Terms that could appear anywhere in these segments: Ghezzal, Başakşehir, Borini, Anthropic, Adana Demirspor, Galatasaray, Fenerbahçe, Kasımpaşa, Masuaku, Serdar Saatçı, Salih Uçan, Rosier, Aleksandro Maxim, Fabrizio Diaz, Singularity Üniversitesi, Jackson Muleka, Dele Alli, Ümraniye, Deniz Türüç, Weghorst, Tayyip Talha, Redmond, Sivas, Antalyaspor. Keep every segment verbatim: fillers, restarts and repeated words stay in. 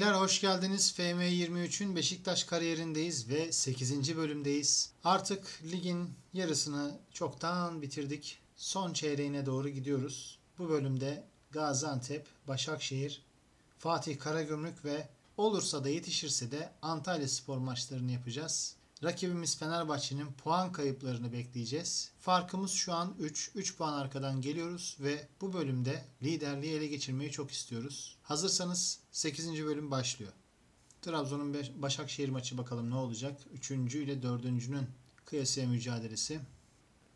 beyler hoş geldiniz. F M yirmi üçün Beşiktaş kariyerindeyiz ve sekizinci bölümdeyiz. Artık ligin yarısını çoktan bitirdik. Son çeyreğine doğru gidiyoruz. Bu bölümde Gaziantep, Başakşehir, Fatih Karagümrük ve olursa da yetişirse de Antalyaspor maçlarını yapacağız. Rakibimiz Fenerbahçe'nin puan kayıplarını bekleyeceğiz. Farkımız şu an üç. üç puan arkadan geliyoruz ve bu bölümde liderliği ele geçirmeyi çok istiyoruz. Hazırsanız sekizinci bölüm başlıyor. Trabzon'un Başakşehir maçı bakalım ne olacak? üçüncü ile dördüncünün kıyasıya mücadelesi.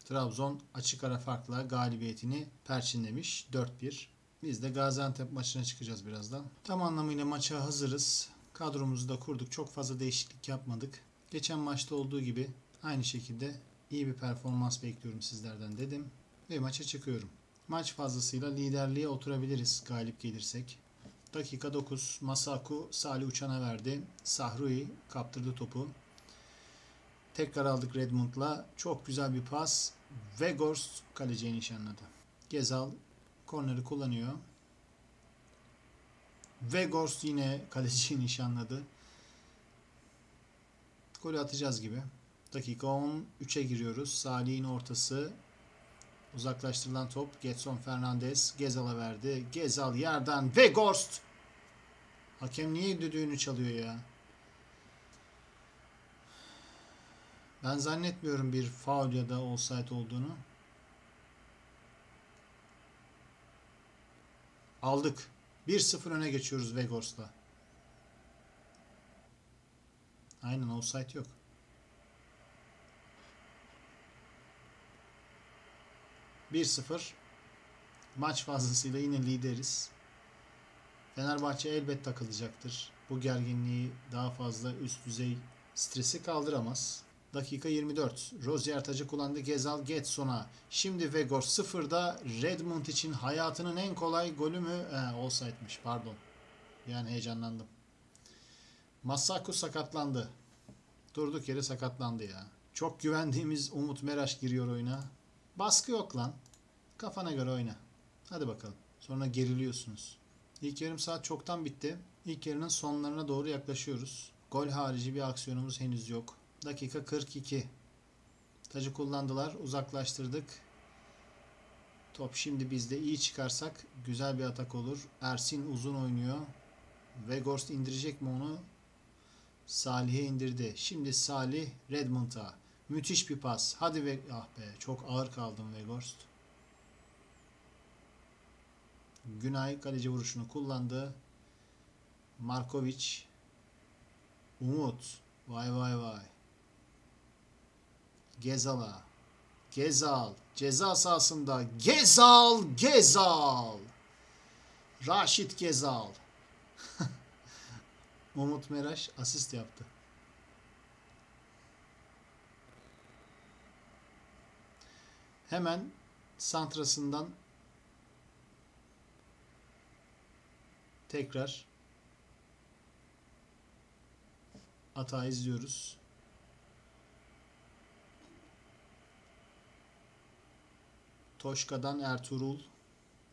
Trabzon açık ara farkla galibiyetini perçinlemiş dört bir. Biz de Gaziantep maçına çıkacağız birazdan. Tam anlamıyla maça hazırız. Kadromuzu da kurduk. Çok fazla değişiklik yapmadık. Geçen maçta olduğu gibi aynı şekilde iyi bir performans bekliyorum sizlerden dedim ve maça çıkıyorum. Maç fazlasıyla liderliğe oturabiliriz galip gelirsek. Dakika dokuz Masuaku Salih Uçan'a verdi. Sahrui kaptırdı topu. Tekrar aldık Redmond'la. Çok güzel bir pas. Weghorst kaleciye nişanladı. Ghezzal korneri kullanıyor. Weghorst yine kaleciye nişanladı. Golü atacağız gibi. Dakika on üçe giriyoruz. Salih'in ortası. Uzaklaştırılan top. Gelson Fernandes. Ghezzal'a verdi. Ghezzal yerden. Weghorst! Hakem niye düdüğünü çalıyor ya? Ben zannetmiyorum bir faul ya da offside olduğunu. Aldık. bir sıfır öne geçiyoruz Weghorst'la. Aynen offside yok. bir sıfır. Maç fazlasıyla yine lideriz. Fenerbahçe elbet takılacaktır. Bu gerginliği daha fazla üst düzey stresi kaldıramaz. Dakika yirmi dört. Rosier tacı kullandı. Ghezzal Getson'a. Şimdi Weghorst sıfırda. Redmond için hayatının en kolay golü mü? He, offside'miş pardon. Yani heyecanlandım. Masuaku sakatlandı. Durduk yere sakatlandı ya. Çok güvendiğimiz Umut Meraş giriyor oyuna. Baskı yok lan. Kafana göre oyna. Hadi bakalım. Sonra geriliyorsunuz. İlk yarım saat çoktan bitti. İlk yarının sonlarına doğru yaklaşıyoruz. Gol harici bir aksiyonumuz henüz yok. Dakika kırk iki. Tacı kullandılar. Uzaklaştırdık. Top şimdi bizde, iyi çıkarsak güzel bir atak olur. Ersin uzun oynuyor. Weghorst indirecek mi onu? Salih'e indirdi. Şimdi Salih Redmond'a. Müthiş bir pas. Hadi ve ah be, çok ağır kaldım Weghorst. Günay kaleci vuruşunu kullandı. Markoviç. Umut. Vay vay vay. Ghezzal'a. Ghezzal. Ceza sahasında. Ghezzal. Ghezzal. Raşit Ghezzal. Umut Meraş asist yaptı. Hemen santrasından tekrar atağı izliyoruz. Toşka'dan Ertuğrul.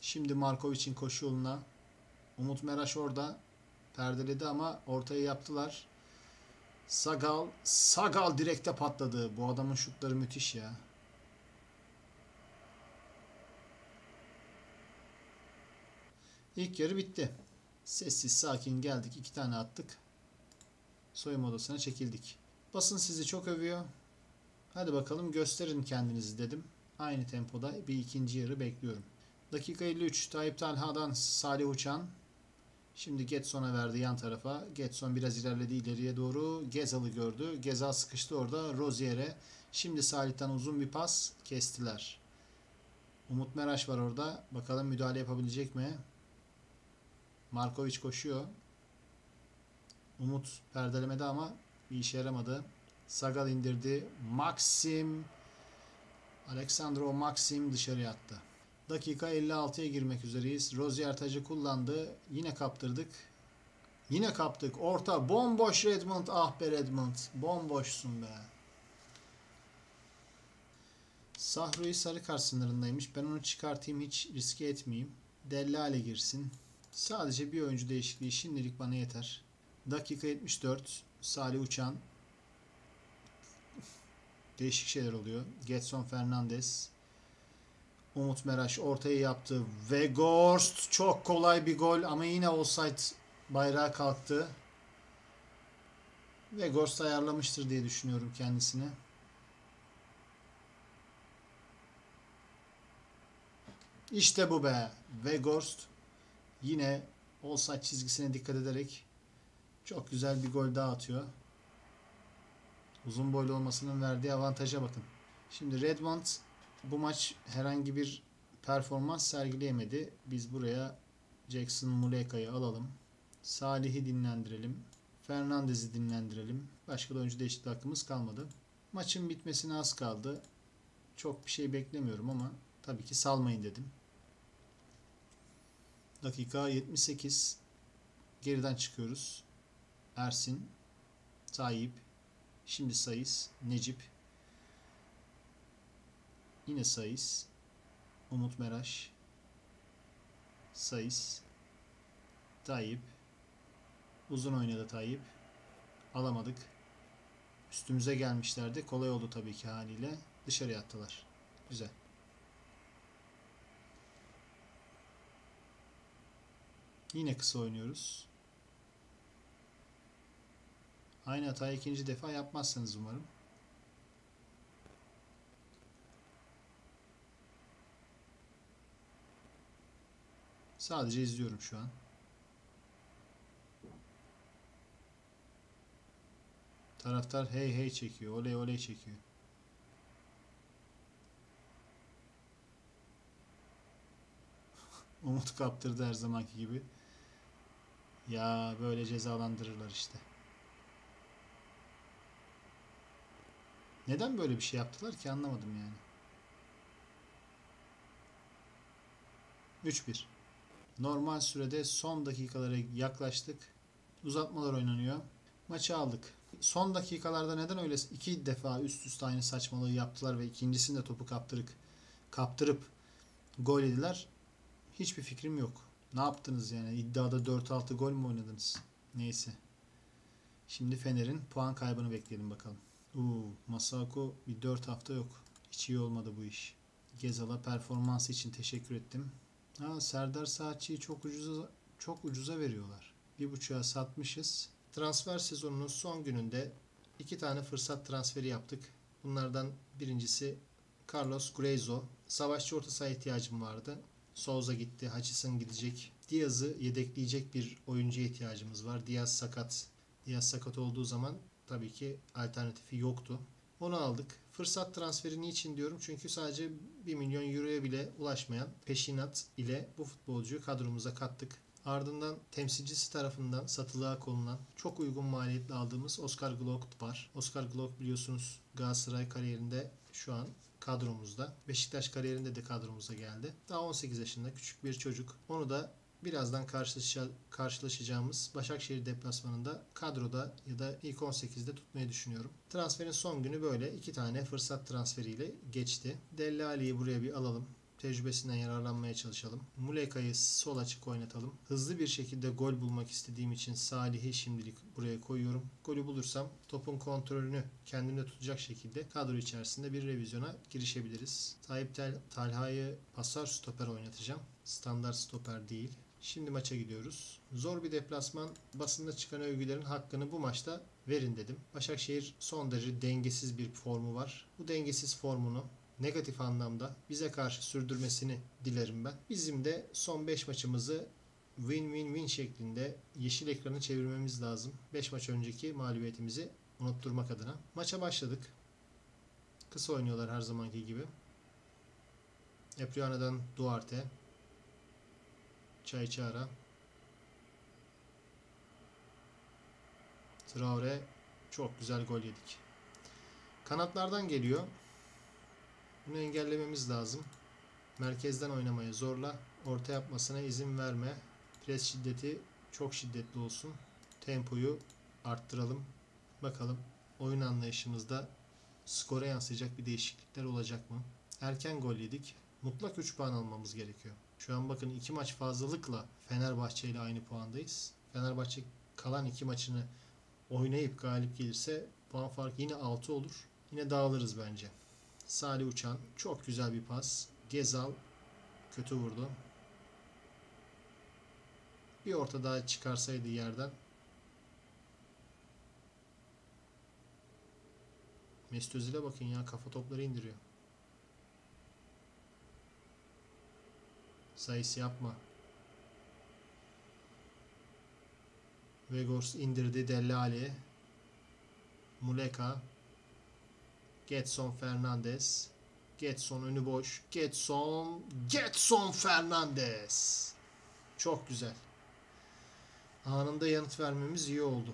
Şimdi Markoviç'in koşu yoluna. Umut Meraş orada perdeledi ama ortaya yaptılar. Sagal, Sagal direkte patladı. Bu adamın şutları müthiş ya. İlk yarı bitti. Sessiz sakin geldik. iki tane attık. Soyunma odasına çekildik. Basın sizi çok övüyor. Hadi bakalım gösterin kendinizi dedim. Aynı tempoda bir ikinci yarı bekliyorum. Dakika elli üç. Tayyip Talha'dan Salih Uçan. Şimdi Getson'a verdi yan tarafa. Ghezzal biraz ilerledi ileriye doğru. Ghezzal'ı gördü. Ghezzal sıkıştı orada Rozier'e. Şimdi Salih'ten uzun bir pas kestiler. Umut Meraş var orada. Bakalım müdahale yapabilecek mi? Markoviç koşuyor. Umut perdelemedi ama bir işe yaramadı. Sagal indirdi. Maxim. Aleksandro Maxim dışarıya attı. Dakika elli altıya girmek üzereyiz. Rosier tacı kullandı. Yine kaptırdık. Yine kaptık. Orta bomboş Redmond. Ah be Redmond. Bomboşsun be. Sahrui sarı kart sınırındaymış. Ben onu çıkartayım, hiç riske etmeyeyim. Dele Alli girsin. Sadece bir oyuncu değişikliği şimdilik bana yeter. Dakika yetmiş dört. Salih Uçan. Değişik şeyler oluyor. Gelson Fernandes. Umut Meraş ortaya yaptı. Weghorst. Çok kolay bir gol ama yine offside bayrağı kalktı. Weghorst ayarlamıştır diye düşünüyorum kendisini. İşte bu be. Weghorst yine offside çizgisine dikkat ederek çok güzel bir gol daha atıyor. Uzun boylu olmasının verdiği avantaja bakın. Şimdi Redmond bu maç herhangi bir performans sergileyemedi. Biz buraya Jackson Muleka'yı alalım. Salih'i dinlendirelim. Fernandes'i dinlendirelim. Başka da oyuncu değişikliği hakkımız kalmadı. Maçın bitmesine az kaldı. Çok bir şey beklemiyorum ama tabii ki salmayın dedim. Dakika yetmiş sekiz. Geriden çıkıyoruz. Ersin, Tayyip, şimdi Sayıs, Necip, yine Sayıs, Umut Meraş, Sayıs, Tayyip, uzun oynadı Tayyip, alamadık, üstümüze gelmişlerdi, kolay oldu tabii ki haliyle, dışarıya attılar, güzel. Yine kısa oynuyoruz. Aynı hatayı ikinci defa yapmazsanız umarım. Sadece izliyorum şu an. Taraftar hey hey çekiyor, oley oley çekiyor. Umut kaptırdı her zamanki gibi. Ya böyle cezalandırırlar işte. Neden böyle bir şey yaptılar ki anlamadım yani. üç bir. Normal sürede son dakikalara yaklaştık. Uzatmalar oynanıyor. Maçı aldık. Son dakikalarda neden öyle iki defa üst üste aynı saçmalığı yaptılar ve ikincisinde topu kaptırıp, kaptırıp gol yediler? Hiçbir fikrim yok. Ne yaptınız yani? İddiada dört altı gol mü oynadınız? Neyse. Şimdi Fener'in puan kaybını bekleyelim bakalım. Uuu, Masuaku bir dört hafta yok. Hiç iyi olmadı bu iş. Ghezzal'a performansı için teşekkür ettim. Ha, Serdar Saatçı'yı çok ucuza, çok ucuza veriyorlar. bir buçuğa satmışız. Transfer sezonunun son gününde iki tane fırsat transferi yaptık. Bunlardan birincisi Carlos Gruezo. Savaşçı orta saha ihtiyacım vardı. Souza gitti, Hutchinson gidecek. Diaz'ı yedekleyecek bir oyuncuya ihtiyacımız var. Diaz sakat. Diaz sakat olduğu zaman tabii ki alternatifi yoktu. Onu aldık. Fırsat transferi niçin diyorum? Çünkü sadece bir milyon euroya bile ulaşmayan peşinat ile bu futbolcuyu kadromuza kattık. Ardından temsilcisi tarafından satılığa konulan çok uygun maliyetle aldığımız Oscar Gloukh var. Oscar Gloukh biliyorsunuz Galatasaray kariyerinde şu an kadromuzda. Beşiktaş kariyerinde de kadromuza geldi. Daha on sekiz yaşında küçük bir çocuk. Onu da birazdan karşılaşacağımız Başakşehir deplasmanında kadroda ya da ilk on sekizde tutmayı düşünüyorum. Transferin son günü böyle iki tane fırsat transferiyle geçti. Dele Alli'yi buraya bir alalım. Tecrübesinden yararlanmaya çalışalım. Muleka'yı sol açık oynatalım. Hızlı bir şekilde gol bulmak istediğim için Salih'i şimdilik buraya koyuyorum. Golü bulursam topun kontrolünü kendimde tutacak şekilde kadro içerisinde bir revizyona girişebiliriz. Tayyip Talha'yı pasar stoper oynatacağım. Standart stoper değil. Şimdi maça gidiyoruz. Zor bir deplasman, basında çıkan övgülerin hakkını bu maçta verin dedim. Başakşehir son derece dengesiz bir formu var. Bu dengesiz formunu negatif anlamda bize karşı sürdürmesini dilerim ben. Bizim de son beş maçımızı win-win-win şeklinde yeşil ekranı çevirmemiz lazım. beş maç önceki mağlubiyetimizi unutturmak adına. Maça başladık. Kısa oynuyorlar her zamanki gibi. Epriano'dan Duarte. Çayçara. Traore. Çok güzel gol yedik. Kanatlardan geliyor. Bunu engellememiz lazım. Merkezden oynamaya zorla. Orta yapmasına izin verme. Pres şiddeti çok şiddetli olsun. Tempoyu arttıralım. Bakalım oyun anlayışımızda skora yansıyacak bir değişiklikler olacak mı? Erken gol yedik. Mutlak üç puan almamız gerekiyor. Şu an bakın iki maç fazlalıkla Fenerbahçe ile aynı puandayız. Fenerbahçe kalan iki maçını oynayıp galip gelirse puan farkı yine altı olur. Yine dağılırız bence. Salih Uçan çok güzel bir pas. Ghezzal kötü vurdu. Bir orta daha çıkarsaydı yerden. Mesut Özil'e bakın ya, kafa topları indiriyor. Sayısı yapma. Weghorst indirdi Dele Alli. Muleka. Gelson Fernandes. Gelson önü boş. Gelson. Gelson Fernandes. Çok güzel. Anında yanıt vermemiz iyi oldu.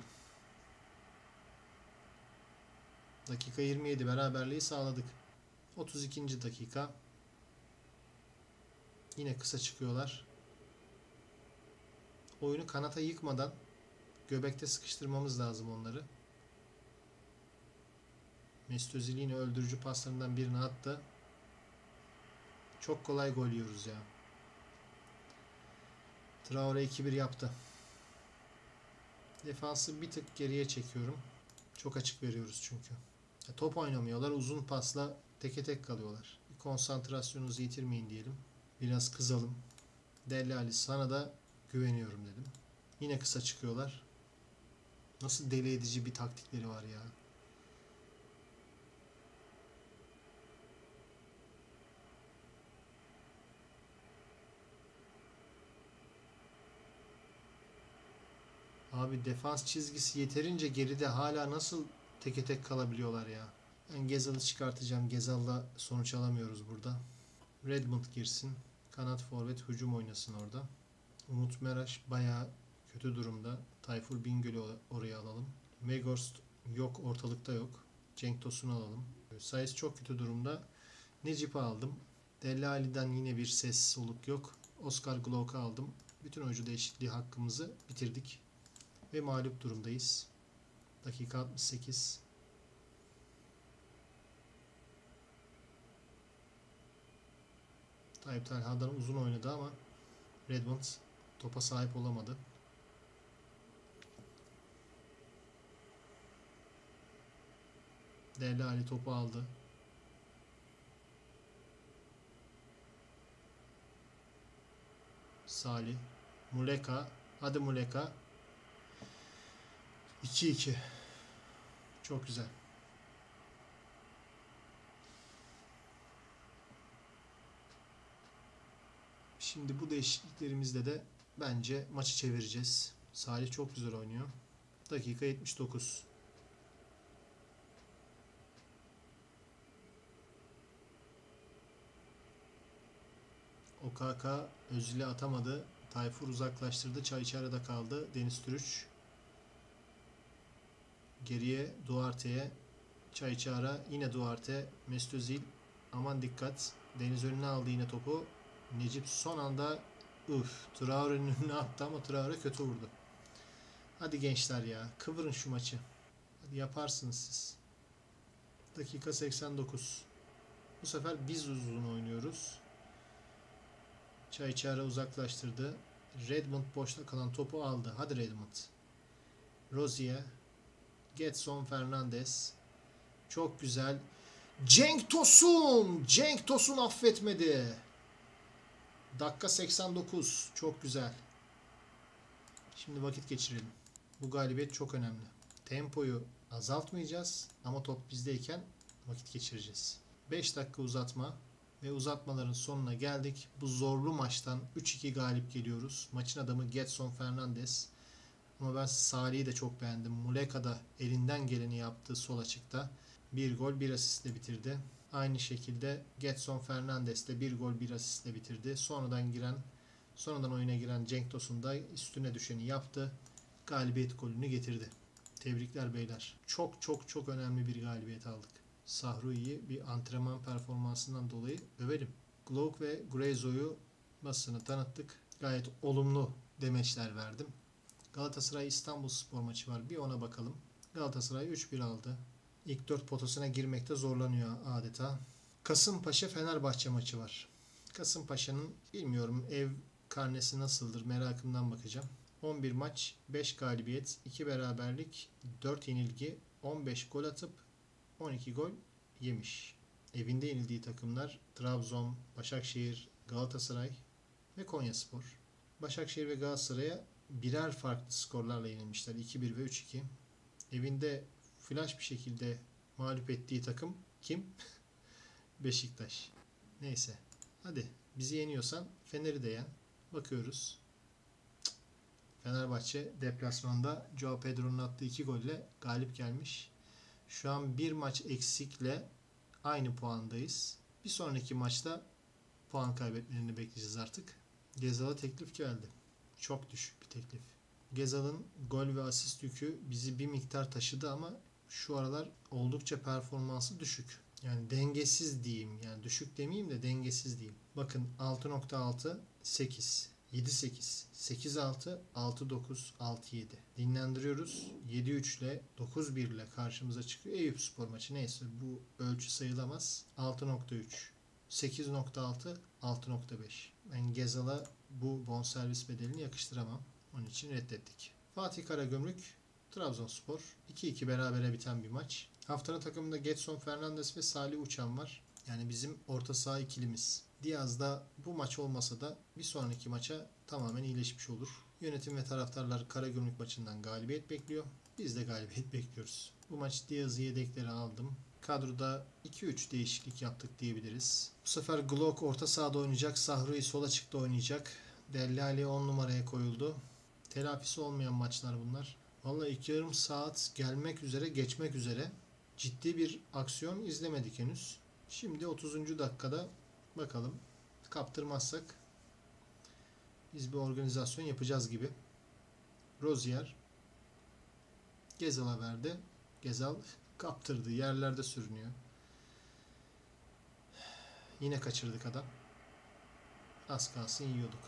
Dakika yirmi yedi beraberliği sağladık. otuz ikinci dakika. Yine kısa çıkıyorlar. Oyunu kanata yıkmadan göbekte sıkıştırmamız lazım onları. Mesut Özil yine öldürücü paslarından birini attı. Çok kolay gol yiyoruz ya. Traore iki bir yaptı. Defansı bir tık geriye çekiyorum. Çok açık veriyoruz çünkü. Ya, top oynamıyorlar. Uzun pasla teke tek kalıyorlar. Konsantrasyonunuzu yitirmeyin diyelim. Biraz kızalım. Dele Alli, sana da güveniyorum dedim. Yine kısa çıkıyorlar. Nasıl deli edici bir taktikleri var ya. Abi defans çizgisi yeterince geride, hala nasıl teke tek kalabiliyorlar ya. Ben Ghezzal'ı çıkartacağım. Ghezzal'la sonuç alamıyoruz burada. Redmond girsin. Kanat forvet hücum oynasın orada. Umut Meraş bayağı kötü durumda. Tayfur Bingöl'ü oraya alalım. Weghorst yok, ortalıkta yok. Cenk Tosun'u alalım. Sayıs çok kötü durumda. Necip'i aldım. Dele Alli'den yine bir ses soluk yok. Oscar Gloukh'u aldım. Bütün oyuncu değişikliği hakkımızı bitirdik. Ve mağlup durumdayız. Dakika altmış sekiz. Tayyip Talha'dan uzun oynadı ama Redmond topa sahip olamadı. Dele Alli topu aldı. Salih. Muleka. Hadi Muleka. iki iki. Çok güzel. Şimdi bu değişikliklerimizle de bence maçı çevireceğiz. Salih çok güzel oynuyor. Dakika yetmiş dokuz. O K K Özil'e atamadı. Tayfur uzaklaştırdı. Çay içeride kaldı. Deniz Türüç. Geriye Duarte'ye, Çayçara, yine Duarte, Mesut Özil, aman dikkat, Deniz önüne aldı yine topu, Necip son anda üf, Traore'nin önüne attı ama Traore kötü vurdu. Hadi gençler ya, kıvırın şu maçı, hadi yaparsınız siz. Dakika seksen dokuz, bu sefer biz uzun oynuyoruz. Çayçara uzaklaştırdı, Redmond boşta kalan topu aldı, hadi Redmond. Rosier. Gelson Fernandes. Çok güzel. Cenk Tosun. Cenk Tosun affetmedi. Dakika seksen dokuz. Çok güzel. Şimdi vakit geçirelim. Bu galibiyet çok önemli. Tempoyu azaltmayacağız ama top bizdeyken vakit geçireceğiz. beş dakika uzatma ve uzatmaların sonuna geldik. Bu zorlu maçtan üç iki galip geliyoruz. Maçın adamı Gelson Fernandes. Ama ben Salih'i de çok beğendim. Muleka da elinden geleni yaptı sol açıkta. Bir gol bir asistle bitirdi. Aynı şekilde Gelson Fernandes de bir gol bir asistle bitirdi. Sonradan giren, sonradan oyuna giren Cenk Tosun da üstüne düşeni yaptı. Galibiyet golünü getirdi. Tebrikler beyler. Çok çok çok önemli bir galibiyet aldık. Sahrui'yi bir antrenman performansından dolayı övelim. Gloukh ve Gruezo'yu basını tanıttık. Gayet olumlu demeçler verdim. Galatasaray İstanbulspor maçı var. Bir ona bakalım. Galatasaray üç bir aldı. İlk dört potasına girmekte zorlanıyor adeta. Kasımpaşa Fenerbahçe maçı var. Kasımpaşa'nın bilmiyorum ev karnesi nasıldır, merakımdan bakacağım. on bir maç, beş galibiyet, iki beraberlik, dört yenilgi, on beş gol atıp on iki gol yemiş. Evinde yenildiği takımlar Trabzon, Başakşehir, Galatasaray ve Konyaspor. Başakşehir ve Galatasaray'a birer farklı skorlarla yenilmişler. iki bir ve üç iki. Evinde flash bir şekilde mağlup ettiği takım kim? Beşiktaş. Neyse. Hadi bizi yeniyorsan Fener'i de yen. Bakıyoruz. Fenerbahçe deplasmanda João Pedro'nun attığı iki golle galip gelmiş. Şu an bir maç eksikle aynı puandayız. Bir sonraki maçta puan kaybetmelerini bekleyeceğiz artık. Ghezzal'a teklif geldi. Çok düşük bir teklif. Ghezzal'ın gol ve asist yükü bizi bir miktar taşıdı ama şu aralar oldukça performansı düşük. Yani dengesiz diyeyim. Yani düşük demeyeyim de dengesiz diyeyim. Bakın altı nokta altı, sekiz, yedi sekiz, sekiz altı, altı dokuz, altı yedi. Dinlendiriyoruz. yedi üç ile dokuz bir ile karşımıza çıkıyor. Eyüpspor maçı neyse bu ölçü sayılamaz. altı nokta üç. sekiz nokta altı, altı nokta beş. Ben Ghezzal'a bu bonservis bedelini yakıştıramam. Onun için reddettik. Fatih Karagümrük, Trabzonspor. iki iki berabere biten bir maç. Haftanın takımında Gelson Fernandes ve Salih Uçan var. Yani bizim orta saha ikilimiz. Diaz da bu maç olmasa da bir sonraki maça tamamen iyileşmiş olur. Yönetim ve taraftarlar Karagümrük maçından galibiyet bekliyor. Biz de galibiyet bekliyoruz. Bu maç Diaz'ı yedeklere aldım. Kadroda iki üç değişiklik yaptık diyebiliriz. Bu sefer Gloukh orta sahada oynayacak. Sahrui sol açıkta oynayacak. Dele Alli on numaraya koyuldu. Telafisi olmayan maçlar bunlar. Vallahi iki yarım saat gelmek üzere, geçmek üzere. Ciddi bir aksiyon izlemedik henüz. Şimdi otuzuncu dakikada bakalım. Kaptırmazsak biz bir organizasyon yapacağız gibi. Rosier Ghezzal'a verdi. Ghezzal kaptırdı. Yerlerde sürünüyor. Yine kaçırdık adam. Az kalsın yiyorduk.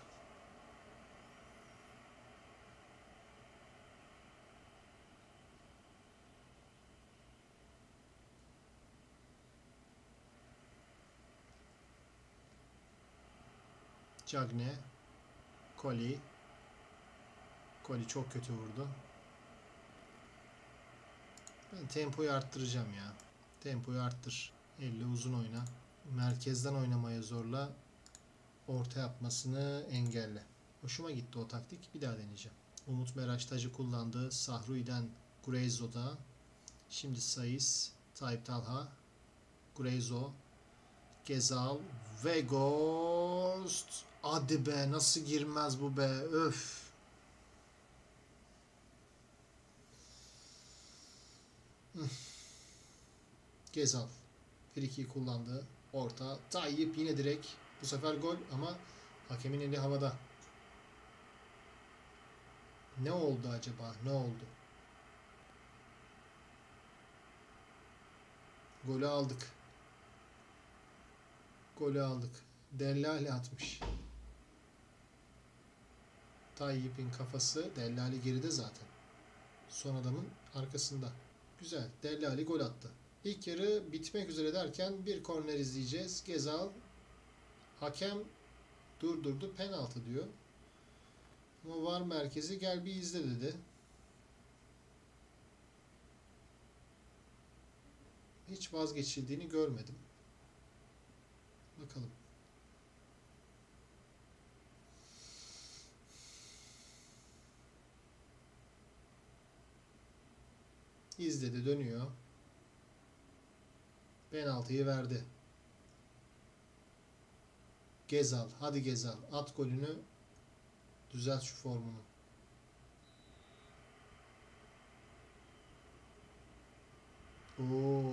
Cagne, Koli. Koli çok kötü vurdu. Ben tempoyu arttıracağım ya. Tempoyu arttır. Elle uzun oyna. Merkezden oynamaya zorla. Orta yapmasını engelle. Hoşuma gitti o taktik. Bir daha deneyeceğim. Umut Meraş tacı kullandı. Sahrui'den Gruezo'da. Şimdi Sayıs, Tayyip Talha, Gruezo, Ghezzal, Weghorst. Hadi be, nasıl girmez bu be. Öf. Ghezzal free-kick'i kullandı. Orta. Tayyip yine direkt. Bu sefer gol ama hakemin eli havada. Ne oldu acaba? Ne oldu? Golü aldık. Golü aldık. Dele Alli atmış. Tayyip'in kafası. Dele Alli geride zaten. Son adamın arkasında. Güzel. Dele Alli gol attı. İlk yarı bitmek üzere derken bir korner izleyeceğiz. Ghezzal hakem durdurdu. Penaltı diyor. Ama var merkezi gel bir izle dedi. Hiç vazgeçildiğini görmedim. Bakalım. İzledi, dönüyor. Penaltıyı verdi. Ghezzal. Hadi Ghezzal. At golünü. Düzelt şu formunu. Oo.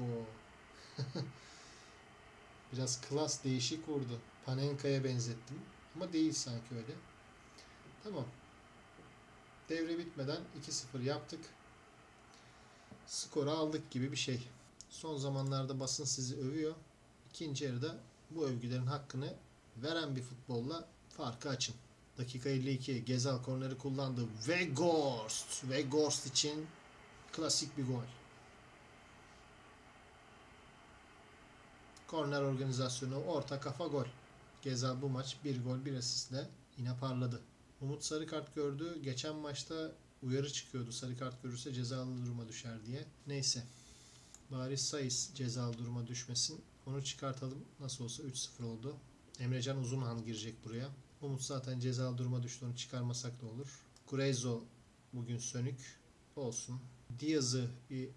Biraz klas değişik vurdu. Panenka'ya benzettim. Ama değil sanki öyle. Tamam. Devre bitmeden iki sıfır yaptık. Skoru aldık gibi bir şey. Son zamanlarda basın sizi övüyor. İkinci yarıda bu övgülerin hakkını veren bir futbolla farkı açın. Dakika elli iki. Ghezzal korneri kullandı. Weghorst. Weghorst için klasik bir gol. Korner organizasyonu, orta kafa, gol. Ghezzal bu maç bir gol bir asistle yine parladı. Umut sarı kart gördü. Geçen maçta uyarı çıkıyordu. Sarı kart görürse cezalı duruma düşer diye. Neyse. Bari Sayıs cezalı duruma düşmesin. Onu çıkartalım. Nasıl olsa üç sıfır oldu. Emrecan Uzunhan girecek buraya. Umut zaten cezalı duruma düştü. Onu çıkarmasak da olur. Gruezo bugün sönük. Olsun. Diaz'ı bir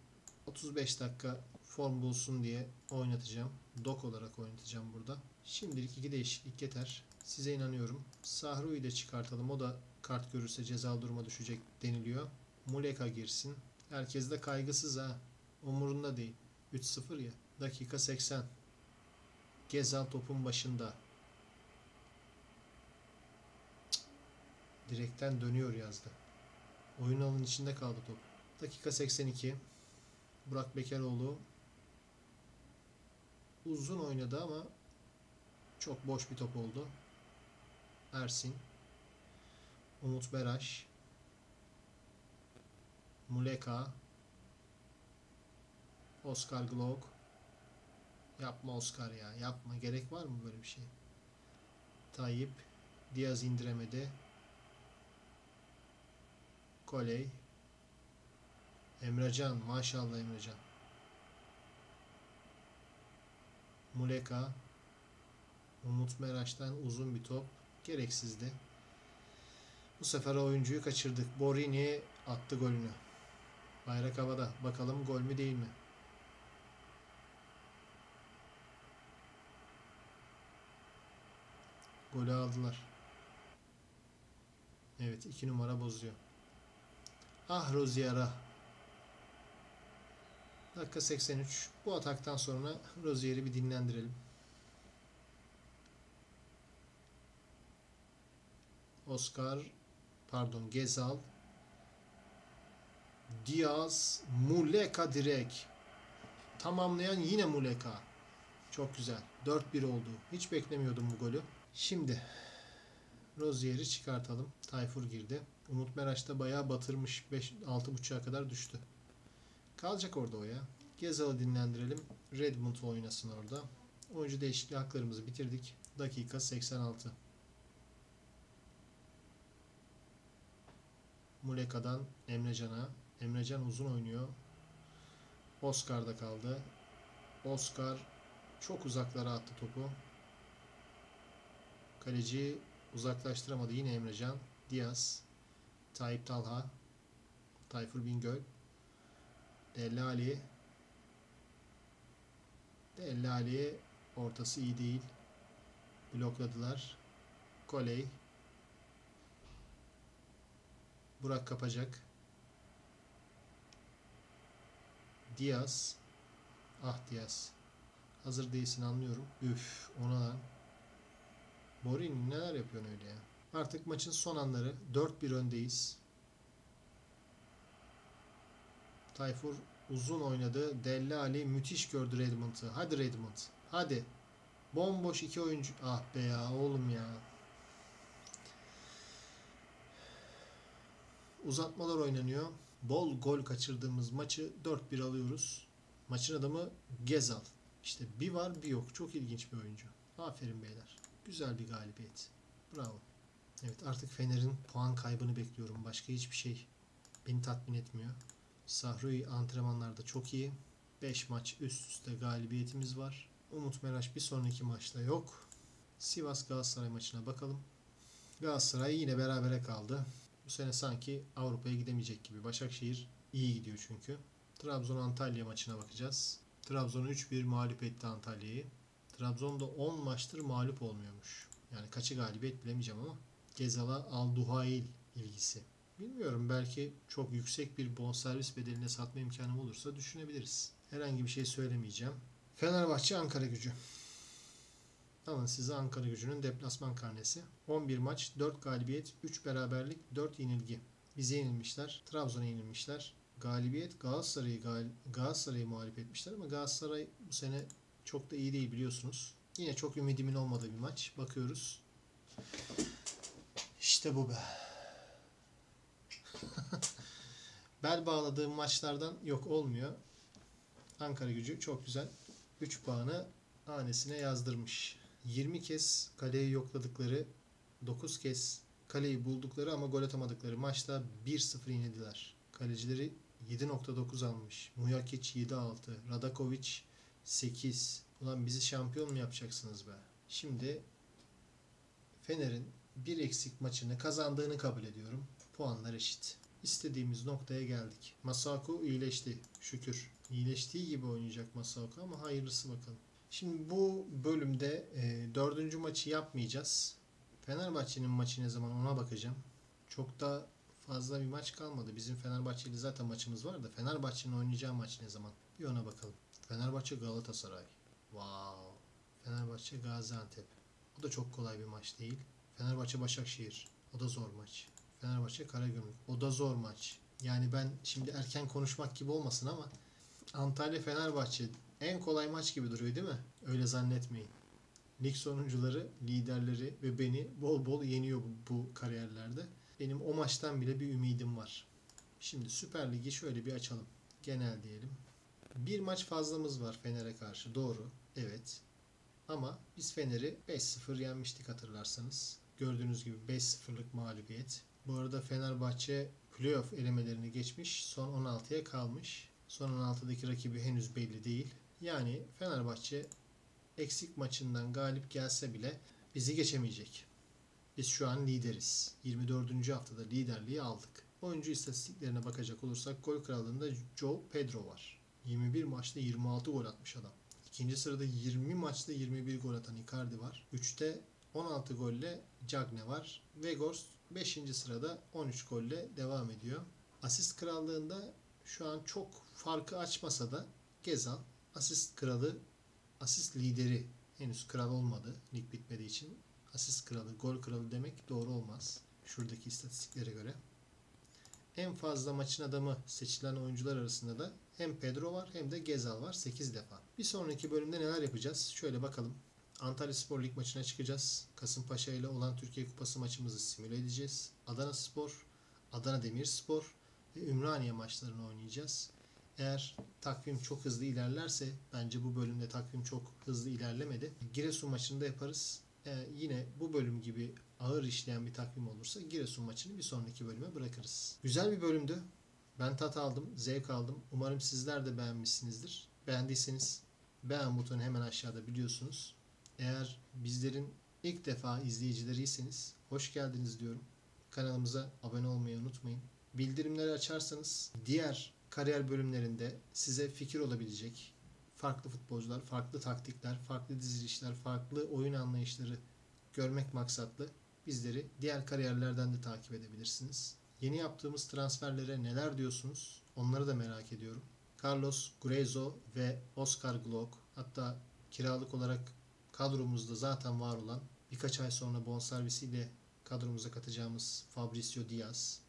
otuz beş dakika form bulsun diye oynatacağım. Dok olarak oynatacağım burada. Şimdilik iki değişiklik yeter. Size inanıyorum. Sahrui'yi de çıkartalım. O da kart görürse cezalı duruma düşecek deniliyor. Muleka girsin. Herkes de kaygısız ha. Umurunda değil. üç sıfır ya. Dakika seksen. Ghezzal topun başında. Direkten dönüyor yazdı. Oyun alanın içinde kaldı top. Dakika seksen iki. Burak Bekeroğlu uzun oynadı ama çok boş bir top oldu. Ersin, Umut Meraş, Muleka, Oscar Gloukh. Yapma Oscar ya, yapma. Gerek var mı böyle bir şey? Tayyip, Diaz indiremedi. Koley, Emrecan, maşallah Emrecan. Muleka, Umut Meraş'tan uzun bir top. Gereksizdi. Bu sefer oyuncuyu kaçırdık. Borini attı golünü. Bayrak havada. Bakalım gol mü değil mi? Golü aldılar. Evet, iki numara bozuyor. Ah Rosier'a. Dakika seksen üç. Bu ataktan sonra Rosier'i bir dinlendirelim. Oscar, pardon Ghezzal, Diaz, Muleka direk. Tamamlayan yine Muleka. Çok güzel. dört bir oldu. Hiç beklemiyordum bu golü. Şimdi Rosier'i çıkartalım. Tayfur girdi. Umut Meraş da bayağı batırmış. altı buçuğa kadar düştü. Kalacak orada o ya. Ghezzal'ı dinlendirelim. Redmond oynasın orada. Oyuncu değişikliği haklarımızı bitirdik. Dakika seksen altı. Muleka'dan Emrecan'a. Emrecan uzun oynuyor. Oscar'da kaldı. Oscar çok uzaklara attı topu. Kaleci uzaklaştıramadı. Yine Emrecan. Diaz. Tayyip Talha. Tayfur Bingöl. Dele Alli. Dele Alli ortası iyi değil. Blokladılar. Koley. Burak kapacak. Diaz. Ah Diaz. Hazır değilsin anlıyorum. Üf ona lan. Borini neler yapıyorsun öyle ya. Artık maçın son anları. dört bir öndeyiz. Tayfur uzun oynadı. Dele Alli müthiş gördü Redmond'ı. Hadi Redmond. Hadi. Bomboş iki oyuncu. Ah be ya oğlum ya. Uzatmalar oynanıyor. Bol gol kaçırdığımız maçı dört bir alıyoruz. Maçın adamı Ghezzal. İşte bir var bir yok. Çok ilginç bir oyuncu. Aferin beyler. Güzel bir galibiyet. Bravo. Evet artık Fener'in puan kaybını bekliyorum. Başka hiçbir şey beni tatmin etmiyor. Sahrui antrenmanlarda çok iyi. beş maç üst üste galibiyetimiz var. Umut Meraş bir sonraki maçta yok. Sivas Galatasaray maçına bakalım. Galatasaray yine berabere kaldı. Bu sene sanki Avrupa'ya gidemeyecek gibi. Başakşehir iyi gidiyor çünkü. Trabzon Antalya maçına bakacağız. Trabzon üç bir mağlup etti Antalya'yı. Trabzon'da on maçtır mağlup olmuyormuş. Yani kaçı galibiyet bilemeyeceğim ama. Ghezzal'a Al-Duhail ilgisi. Bilmiyorum belki çok yüksek bir bonservis bedeline satma imkanım olursa düşünebiliriz. Herhangi bir şey söylemeyeceğim. Fenerbahçe Ankaragücü. Alın size Ankaragücü'nün deplasman karnesi. on bir maç, dört galibiyet, üç beraberlik, dört yenilgi. Bize yenilmişler, Trabzon'a yenilmişler. Galibiyet Galatasaray'ı Galatasaray'ı mağlup etmişler ama Galatasaray bu sene çok da iyi değil biliyorsunuz. Yine çok ümidimin olmadığı bir maç. Bakıyoruz. İşte bu be. Bel bağladığım maçlardan yok olmuyor. Ankaragücü çok güzel. üç puanı hanesine yazdırmış. yirmi kez kaleyi yokladıkları, dokuz kez kaleyi buldukları ama gol atamadıkları maçta bir sıfır yenildiler. Kalecileri yedi nokta dokuz almış. Mujakic yedi altı, Radakoviç sekiz. Ulan bizi şampiyon mu yapacaksınız be? Şimdi Fener'in bir eksik maçını kazandığını kabul ediyorum. Puanlar eşit. İstediğimiz noktaya geldik. Masuaku iyileşti. Şükür. İyileştiği gibi oynayacak Masuaku ama hayırlısı bakalım. Şimdi bu bölümde e, dördüncü maçı yapmayacağız. Fenerbahçe'nin maçı ne zaman ona bakacağım. Çok da fazla bir maç kalmadı. Bizim Fenerbahçe'yle zaten maçımız var da Fenerbahçe'nin oynayacağı maç ne zaman? Bir ona bakalım. Fenerbahçe Galatasaray. Wow. Fenerbahçe Gaziantep. O da çok kolay bir maç değil. Fenerbahçe Başakşehir. O da zor maç. Fenerbahçe Karagümrük. O da zor maç. Yani ben şimdi erken konuşmak gibi olmasın ama Antalya Fenerbahçe en kolay maç gibi duruyor değil mi? Öyle zannetmeyin. Lig sonuncuları, liderleri ve beni bol bol yeniyor bu, bu kariyerlerde. Benim o maçtan bile bir ümidim var. Şimdi Süper Lig'i şöyle bir açalım. Genel diyelim. Bir maç fazlamız var Fener'e karşı. Doğru. Evet. Ama biz Fener'i beş sıfır yenmiştik hatırlarsanız. Gördüğünüz gibi beş sıfırlık mağlubiyet. Bu arada Fenerbahçe playoff elemelerini geçmiş. Son on altıya kalmış. Son on altıdaki rakibi henüz belli değil. Yani Fenerbahçe eksik maçından galip gelse bile bizi geçemeyecek. Biz şu an lideriz. yirmi dördüncü haftada liderliği aldık. Oyuncu istatistiklerine bakacak olursak gol krallığında João Pedro var. yirmi bir maçta yirmi altı gol atmış adam. İkinci sırada yirmi maçta yirmi bir gol atan Icardi var. üçte on altı golle Cagne var. Weghorst beşinci sırada on üç golle devam ediyor. Asist krallığında şu an çok farkı açmasa da Ghezzal asist kralı, asist lideri. Henüz kral olmadı lig bitmediği için. Asist kralı, gol kralı demek doğru olmaz şuradaki istatistiklere göre. En fazla maçın adamı seçilen oyuncular arasında da hem Pedro var hem de Ghezzal var sekiz defa. Bir sonraki bölümde neler yapacağız? Şöyle bakalım. Antalyaspor lig maçına çıkacağız. Kasımpaşa ile olan Türkiye Kupası maçımızı simüle edeceğiz. Adanaspor, Adana Demirspor ve Ümraniye maçlarını oynayacağız. Eğer takvim çok hızlı ilerlerse, bence bu bölümde takvim çok hızlı ilerlemedi. Giresun maçını da yaparız. Ee, yine bu bölüm gibi ağır işleyen bir takvim olursa Giresun maçını bir sonraki bölüme bırakırız. Güzel bir bölümdü. Ben tat aldım, zevk aldım. Umarım sizler de beğenmişsinizdir. Beğendiyseniz beğen butonu hemen aşağıda biliyorsunuz. Eğer bizlerin ilk defa izleyicileriyseniz hoş geldiniz diyorum. Kanalımıza abone olmayı unutmayın. Bildirimleri açarsanız diğer kariyer bölümlerinde size fikir olabilecek farklı futbolcular, farklı taktikler, farklı dizilişler, farklı oyun anlayışları görmek maksatlı bizleri diğer kariyerlerden de takip edebilirsiniz. Yeni yaptığımız transferlere neler diyorsunuz? Onları da merak ediyorum. Carlos Gruezo ve Oscar Gloukh, hatta kiralık olarak kadromuzda zaten var olan, birkaç ay sonra bonservisiyle kadromuza katacağımız Fabrizio Diaz,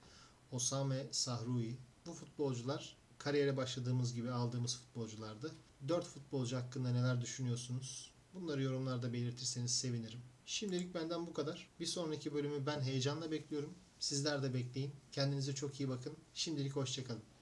Osame Sahrui, bu futbolcular kariyere başladığımız gibi aldığımız futbolculardı. dört futbolcu hakkında neler düşünüyorsunuz? Bunları yorumlarda belirtirseniz sevinirim. Şimdilik benden bu kadar. Bir sonraki bölümü ben heyecanla bekliyorum. Sizler de bekleyin. Kendinize çok iyi bakın. Şimdilik hoşça kalın.